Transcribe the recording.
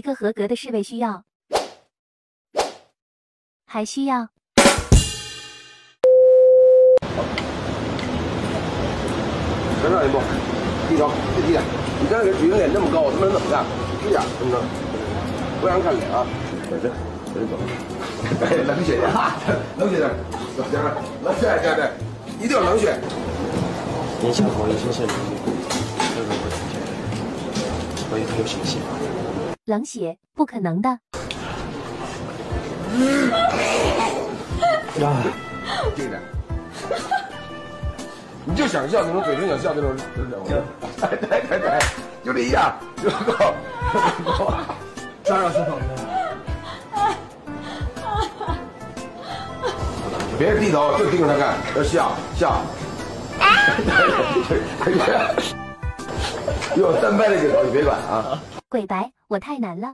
一个合格的侍卫需要，还需要能让你摸，低头，最低点。你刚才给主角脸那么高，我他妈能怎么干？低点，怎么着？不让人看脸啊！对，走。哎，冷血点，冷血点，走，家人，冷血点，家人，一定要冷血。年下我一身现成。 我也没有什么想法。冷血，不可能的。啊！这个，你就想笑那种，嘴唇想笑那种，对，就这一样，就够，够，抓着石头。别低头，就盯着他看，要笑笑。哟，单掰的镜头你别管啊！鬼白，我太难了。